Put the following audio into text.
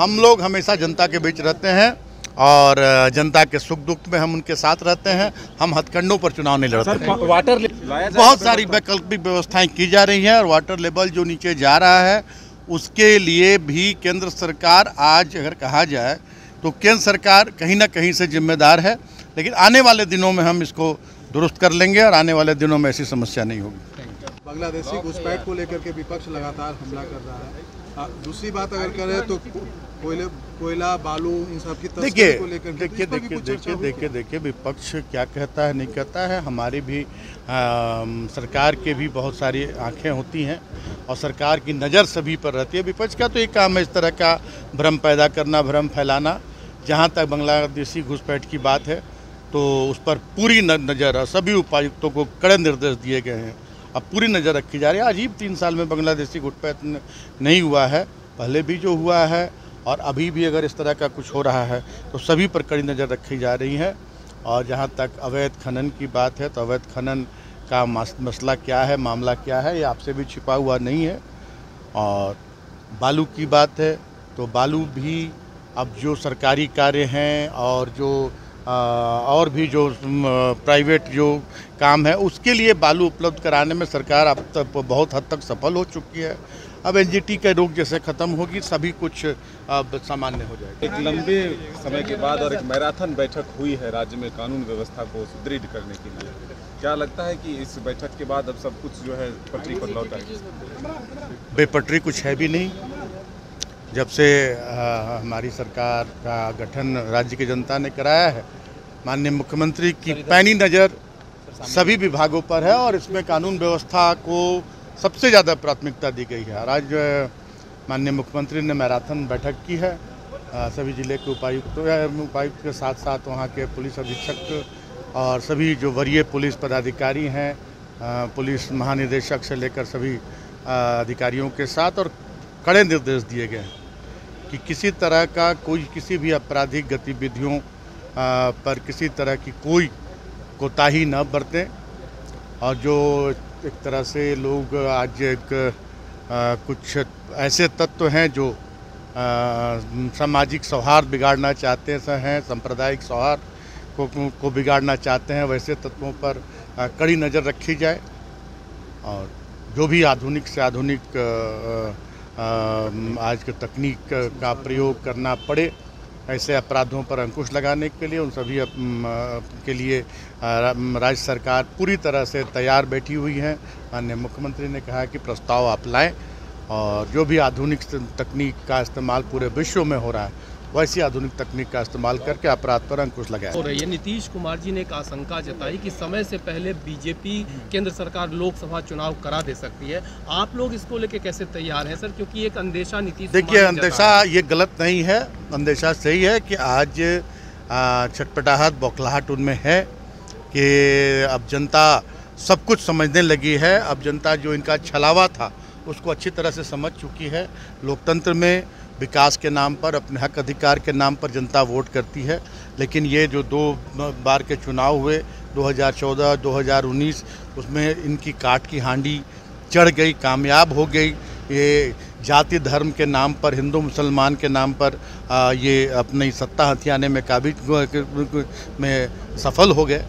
हम लोग हमेशा जनता के बीच रहते हैं और जनता के सुख दुख में हम उनके साथ रहते हैं। हम हथकंडों पर चुनाव नहीं लड़ते हैं। वाटर बहुत सारी वैकल्पिक व्यवस्थाएं की जा रही हैं और वाटर लेवल जो नीचे जा रहा है उसके लिए भी केंद्र सरकार, आज अगर कहा जाए तो केंद्र सरकार कहीं ना कहीं से जिम्मेदार है, लेकिन आने वाले दिनों में हम इसको दुरुस्त कर लेंगे और आने वाले दिनों में ऐसी समस्या नहीं होगी। बांग्लादेशी घुसपैठ को लेकर के विपक्ष लगातार हमला कर रहा है। दूसरी बात अगर करें तो कोयला बालू इन सब की तस्करी को लेकर देखिए विपक्ष क्या कहता है नहीं कहता है। हमारी भी सरकार के भी बहुत सारी आंखें होती हैं और सरकार की नज़र सभी पर रहती है। विपक्ष का तो एक काम है इस तरह का भ्रम पैदा करना, भ्रम फैलाना। जहां तक बांग्लादेशी घुसपैठ की बात है तो उस पर पूरी नज़र है। सभी उपायुक्तों को कड़े निर्देश दिए गए हैं, अब पूरी नज़र रखी जा रही है। अजीब 3 साल में बांग्लादेशी घुसपैठ नहीं हुआ है, पहले भी जो हुआ है और अभी भी अगर इस तरह का कुछ हो रहा है तो सभी पर कड़ी नज़र रखी जा रही है। और जहां तक अवैध खनन की बात है तो अवैध खनन का मसला क्या है, मामला क्या है, ये आपसे भी छिपा हुआ नहीं है। और बालू की बात है तो बालू भी अब जो सरकारी कार्य हैं और जो और भी जो प्राइवेट जो काम है उसके लिए बालू उपलब्ध कराने में सरकार अब तक बहुत हद तक सफल हो चुकी है। अब एनजीटी का रोक जैसे ख़त्म होगी सभी कुछ अब सामान्य हो जाएगा। एक लंबे समय के बाद और एक मैराथन बैठक हुई है राज्य में कानून व्यवस्था को सुदृढ़ करने के लिए, क्या लगता है कि इस बैठक के बाद अब सब कुछ जो है पटरी पर लौट आएगा? बेपटरी कुछ है भी नहीं। जब से हमारी सरकार का गठन राज्य की जनता ने कराया है, माननीय मुख्यमंत्री की पैनी नज़र सभी विभागों पर है और इसमें कानून व्यवस्था को सबसे ज़्यादा प्राथमिकता दी गई है। आज माननीय मुख्यमंत्री ने मैराथन बैठक की है, सभी जिले के उपायुक्त के साथ साथ वहाँ के पुलिस अधीक्षक और सभी जो वरीय पुलिस पदाधिकारी हैं, पुलिस महानिदेशक से लेकर सभी अधिकारियों के साथ, और कड़े निर्देश दिए गए हैं कि किसी तरह का कोई किसी भी आपराधिक गतिविधियों पर किसी तरह की कोई कोताही न बरतें। और जो एक तरह से लोग आज एक कुछ ऐसे तत्व हैं जो सामाजिक सौहार्द बिगाड़ना चाहते हैं, सांप्रदायिक सौहार्द को बिगाड़ना चाहते हैं, वैसे तत्वों पर कड़ी नज़र रखी जाए। और जो भी आधुनिक से आधुनिक आज के तकनीक का प्रयोग करना पड़े ऐसे अपराधों पर अंकुश लगाने के लिए, उन सभी के लिए राज्य सरकार पूरी तरह से तैयार बैठी हुई है। माननीय मुख्यमंत्री ने कहा कि प्रस्ताव आप लाएं और जो भी आधुनिक तकनीक का इस्तेमाल पूरे विश्व में हो रहा है वैसी आधुनिक तकनीक का इस्तेमाल करके अपराध पर अंकुश लगाया हो रही है। नीतीश कुमार जी ने एक आशंका जताई कि समय से पहले बीजेपी केंद्र सरकार लोकसभा चुनाव करा दे सकती है, आप लोग इसको लेके कैसे तैयार हैं सर? क्योंकि एक अंदेशा नीतीश, देखिए अंदेशा ये गलत नहीं है, अंदेशा सही है कि आज छटपटाहट बौखलाहट उनमें है कि अब जनता सब कुछ समझने लगी है। अब जनता जो इनका छलावा था उसको अच्छी तरह से समझ चुकी है। लोकतंत्र में विकास के नाम पर, अपने हक अधिकार के नाम पर जनता वोट करती है, लेकिन ये जो 2 बार के चुनाव हुए 2014, 2019, उसमें इनकी काट की हांडी चढ़ गई, कामयाब हो गई। ये जाति धर्म के नाम पर, हिंदू मुसलमान के नाम पर ये अपनी सत्ता हथियाने में सफल हो गए।